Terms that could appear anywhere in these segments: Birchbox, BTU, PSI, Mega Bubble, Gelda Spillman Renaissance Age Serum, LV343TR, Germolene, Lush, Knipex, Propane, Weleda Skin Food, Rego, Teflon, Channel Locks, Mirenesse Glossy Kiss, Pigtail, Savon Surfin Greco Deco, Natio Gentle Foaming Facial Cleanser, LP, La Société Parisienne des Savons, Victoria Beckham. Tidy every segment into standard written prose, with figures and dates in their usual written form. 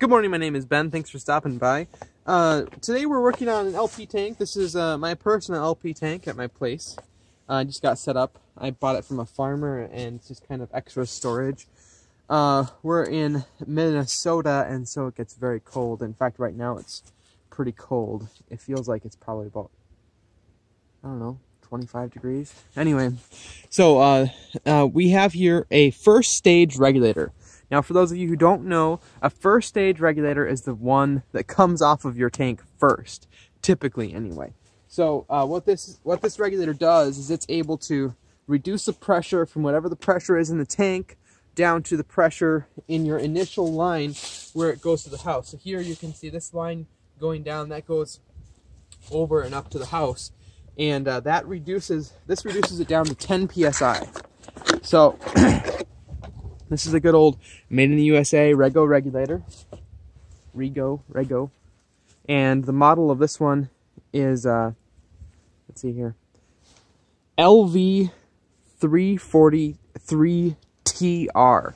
Good morning, my name is Ben. Thanks for stopping by. Today we're working on an LP tank. This is my personal LP tank at my place. I just got set up. I bought it from a farmer and it's just kind of extra storage. We're in Minnesota and so it gets very cold. In fact, right now it's pretty cold. It feels like it's probably about, I don't know, 25 degrees. Anyway, so we have here a first stage regulator. Now, for those of you who don't know, a first stage regulator is the one that comes off of your tank first, typically anyway. So what this regulator does is it's able to reduce the pressure from whatever the pressure is in the tank down to the pressure in your initial line where it goes to the house. So here you can see this line going down, that goes over and up to the house. And this reduces it down to 10 PSI. So this is a good old made in the USA Rego regulator. Rego. And the model of this one is, let's see here, LV343TR.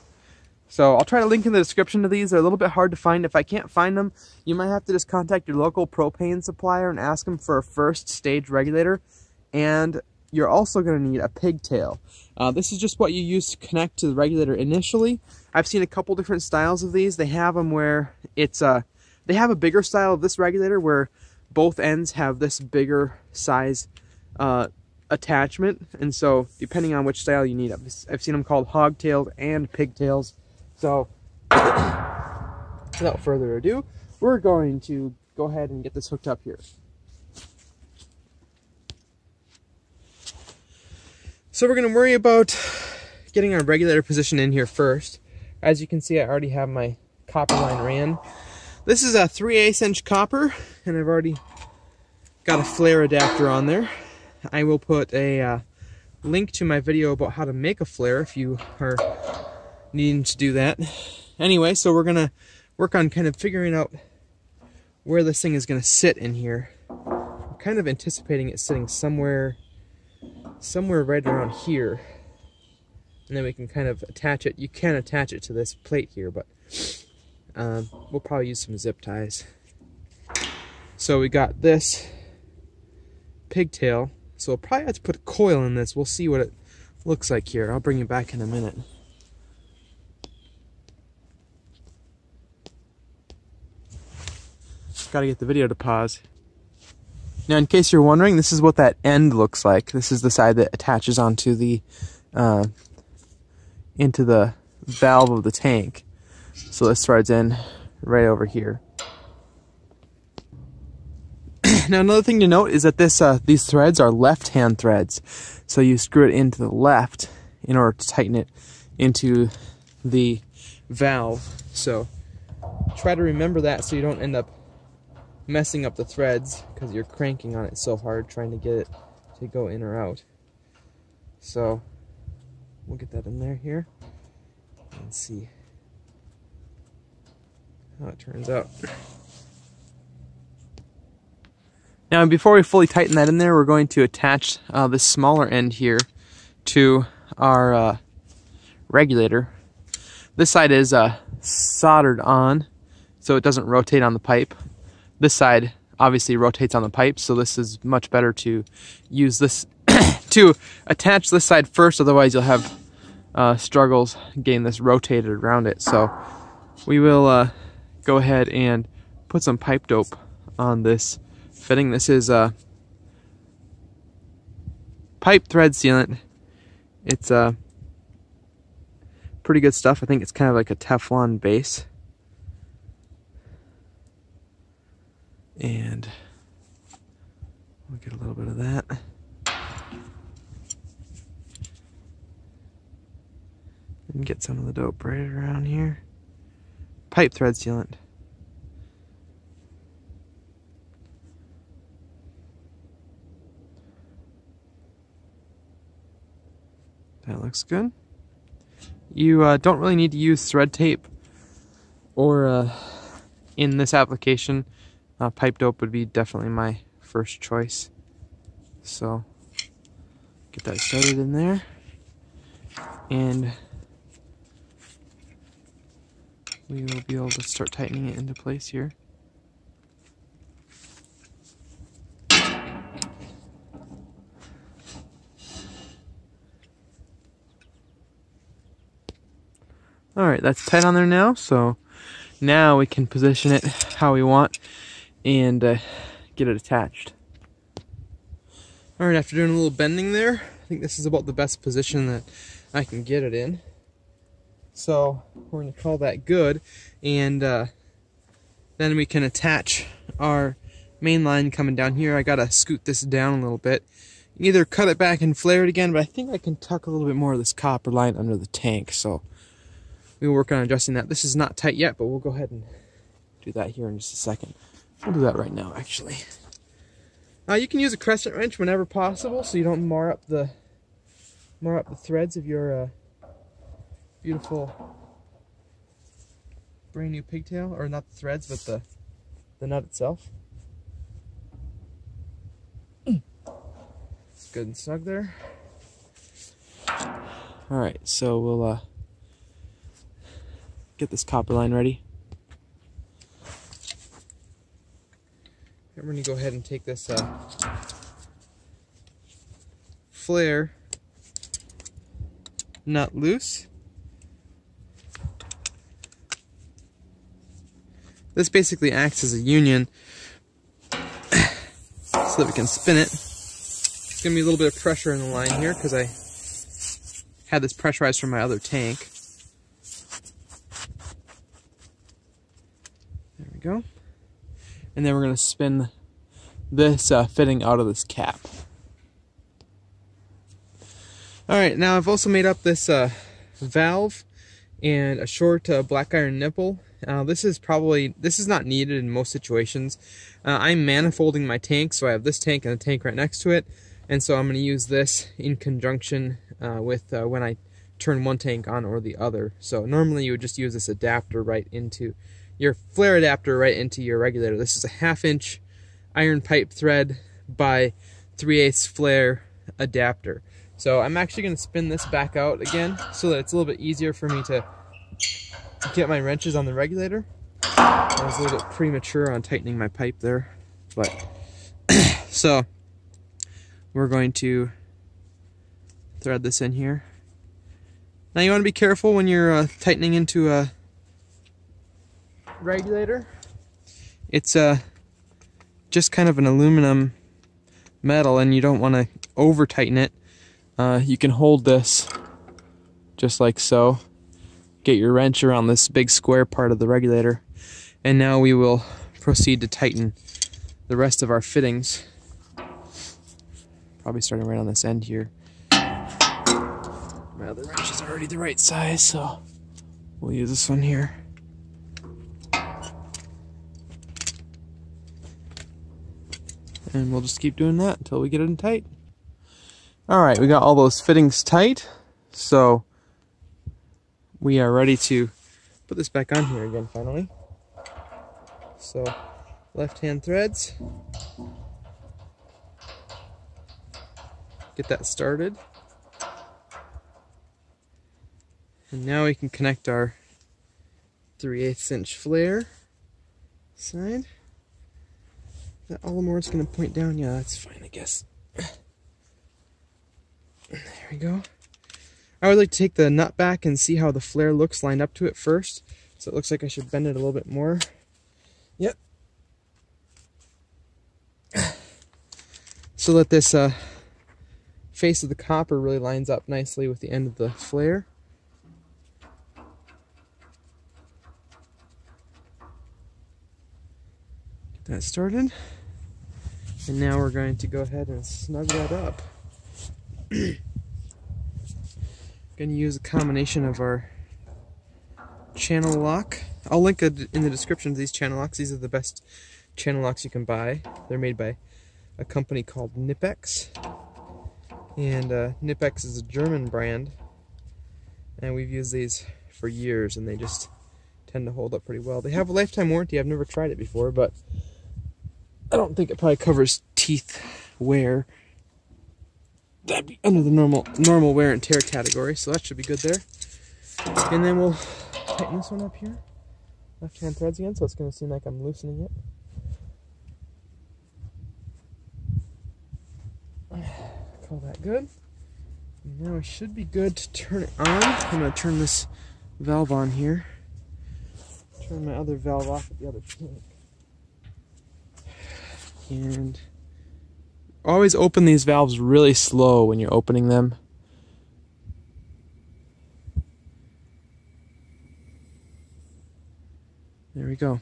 So I'll try to link in the description to these. They're a little bit hard to find. If I can't find them, you might have to just contact your local propane supplier and ask them for a first stage regulator. And you're also going to need a pigtail. This is just what you use to connect to the regulator initially. I've seen a couple different styles of these. They have them where it's they have a bigger style of this regulator where both ends have this bigger size attachment. And so depending on which style you need, I've seen them called hogtails and pigtails. So without further ado, we're going to go ahead and get this hooked up here. So we're going to worry about getting our regulator position in here first. As you can see, I already have my copper line ran. This is a 3/8" copper, and I've already got a flare adapter on there. I will put a link to my video about how to make a flare if you are needing to do that. Anyway, so we're going to work on kind of figuring out where this thing is going to sit in here. I'm kind of anticipating it sitting somewhere right around here, and then we can kind of attach it. You can attach it to this plate here, but we'll probably use some zip ties. So we got this pigtail, so we'll probably have to put a coil in this. We'll see what it looks like here. I'll bring you back in a minute. Gotta get the video to pause. Now, in case you're wondering, this is what that end looks like. This is the side that attaches onto the, into the valve of the tank. So this threads in right over here. Now, another thing to note is that this, these threads are left-hand threads. So you screw it into the left in order to tighten it into the valve. So try to remember that so you don't end up messing up the threads because you're cranking on it so hard trying to get it to go in or out. So we'll get that in there here and see how it turns out. Now, before we fully tighten that in there, we're going to attach this smaller end here to our regulator. This side is soldered on so it doesn't rotate on the pipe. This side obviously rotates on the pipe, so this is much better to use this to attach this side first, otherwise you'll have struggles getting this rotated around it. So we will go ahead and put some pipe dope on this fitting. This is pipe thread sealant. It's pretty good stuff. I think it's kind of like a Teflon base. And we'll get a little bit of that. And get some of the dope right around here. Pipe thread sealant. That looks good. You don't really need to use thread tape or in this application. Pipe dope would be definitely my first choice. So get that started in there and we will be able to start tightening it into place here. Alright, that's tight on there now, so now we can position it how we want and get it attached. Alright, after doing a little bending there, I think this is about the best position that I can get it in. So we're going to call that good, and then we can attach our main line coming down here. I got to scoot this down a little bit. You can either cut it back and flare it again, but I think I can tuck a little bit more of this copper line under the tank, so we'll work on adjusting that. This is not tight yet, but we'll go ahead and do that here in just a second. We'll do that right now, actually. You can use a crescent wrench whenever possible, so you don't mar up the threads of your beautiful brand new pigtail, or not the threads, but the nut itself. Good and snug there. All right, so we'll get this copper line ready. I'm going to go ahead and take this flare nut loose. This basically acts as a union so that we can spin it. There's going to be a little bit of pressure in the line here because I had this pressurized from my other tank. Go, and then we're going to spin this fitting out of this cap. Alright, now I've also made up this valve and a short black iron nipple. This is not needed in most situations. I'm manifolding my tank, so I have this tank and a tank right next to it, and so I'm going to use this in conjunction with when I turn one tank on or the other. So normally you would just use this adapter right into your flare adapter right into your regulator. This is a 1/2 inch iron pipe thread by 3/8 flare adapter. So I'm actually going to spin this back out again so that it's a little bit easier for me to get my wrenches on the regulator. I was a little bit premature on tightening my pipe there, but so we're going to thread this in here. Now you want to be careful when you're tightening into a regulator. It's just kind of an aluminum metal, and you don't want to over tighten it. You can hold this just like so, get your wrench around this big square part of the regulator, and now we will proceed to tighten the rest of our fittings, probably starting right on this end here. My other wrench is already the right size, so we'll use this one here. And we'll just keep doing that until we get it in tight. Alright, we got all those fittings tight, so we are ready to put this back on here again finally. So left hand threads, get that started, and now we can connect our 3/8 inch flare side. Is that all the more it's going to point down? Yeah, that's fine, I guess. There we go. I would like to take the nut back and see how the flare looks lined up to it first. So it looks like I should bend it a little bit more. Yep. So that this face of the copper really lines up nicely with the end of the flare. That started, and now we're going to go ahead and snug that up. I'm going to use a combination of our channel lock. I'll link in the description to these channel locks. These are the best channel locks you can buy. They're made by a company called Knipex, and Knipex is a German brand, and we've used these for years, and they just tend to hold up pretty well. They have a lifetime warranty. I've never tried it before, but I don't think it probably covers teeth wear. That'd be under the normal wear and tear category, so that should be good there. And then we'll tighten this one up here. left-hand threads again, so it's going to seem like I'm loosening it. Call that good. Now it should be good to turn it on. I'm going to turn this valve on here. Turn my other valve off at the other tank. And always open these valves really slow when you're opening them. There we go.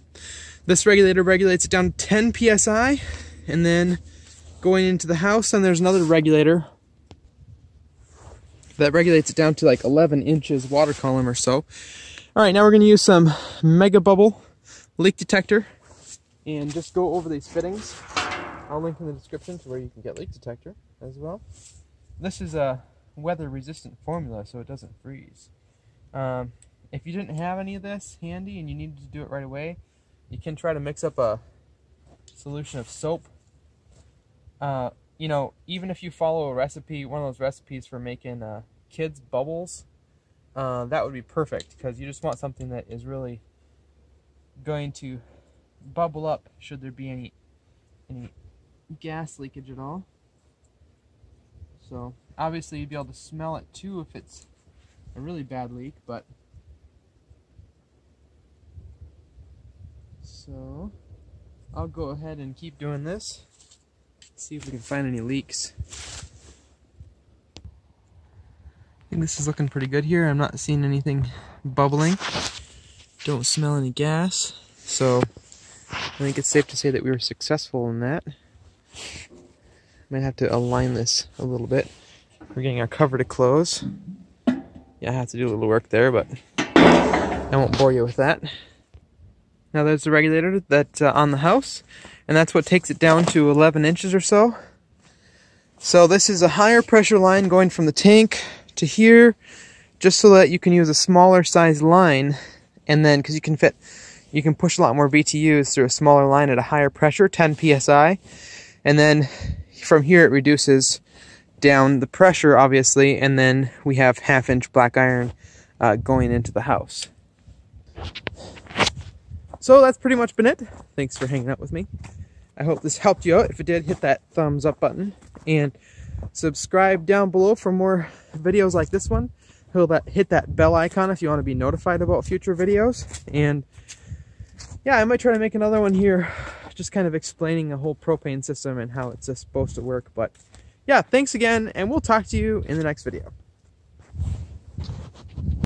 This regulator regulates it down to 10 psi, and then going into the house, and there's another regulator that regulates it down to like 11 inches water column or so. All right, now we're going to use some Mega Bubble leak detector and just go over these fittings. I'll link in the description to where you can get leak detector as well. This is a weather resistant formula, so it doesn't freeze. If you didn't have any of this handy and you needed to do it right away, you can try to mix up a solution of soap. You know, even if you follow a recipe, one of those recipes for making kids bubbles, that would be perfect, because you just want something that is really going to bubble up should there be any gas leakage at all. So obviously you'd be able to smell it too if it's a really bad leak, but so I'll go ahead and keep doing this, see if we can find any leaks. I think this is looking pretty good here. I'm not seeing anything bubbling. Don't smell any gas. So I think it's safe to say that we were successful in that. Might have to align this a little bit. We're getting our cover to close. Yeah, I have to do a little work there, but I won't bore you with that. Now there's the regulator that's on the house, and that's what takes it down to 11 inches or so. So this is a higher pressure line going from the tank to here, just so that you can use a smaller size line, and then because you can push a lot more BTUs through a smaller line at a higher pressure, 10 psi, and then from here it reduces down the pressure, obviously, and then we have half-inch black iron going into the house. So that's pretty much been it. Thanks for hanging out with me. I hope this helped you out. If it did, hit that thumbs up button and subscribe down below for more videos like this one. Hit that bell icon if you want to be notified about future videos. And yeah, I might try to make another one here, just kind of explaining the whole propane system and how it's supposed to work. But yeah, thanks again, and we'll talk to you in the next video.